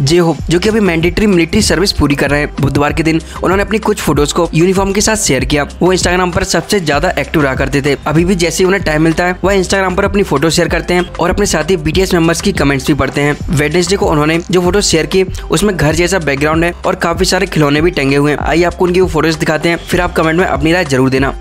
जेहोप जो कि अभी मैंडेटरी मिलिट्री सर्विस पूरी कर रहे हैं, बुधवार के दिन उन्होंने अपनी कुछ फोटोज को यूनिफॉर्म के साथ शेयर किया। वो इंस्टाग्राम पर सबसे ज्यादा एक्टिव रहा करते थे। अभी भी जैसे उन्हें टाइम मिलता है वह इंस्टाग्राम पर अपनी फोटो शेयर करते हैं और अपने साथी बीटीएस मेंबर्स की कमेंट्स भी पढ़ते हैं। वेडनेसडे को उन्होंने जो फोटो शेयर की उसमें घर जैसा बैकग्राउंड है और काफी सारे खिलौने भी टंगे हुए हैं। आइए आपको उनकी वो फोटोज दिखाते हैं, फिर आप कमेंट में अपनी राय जरूर देना।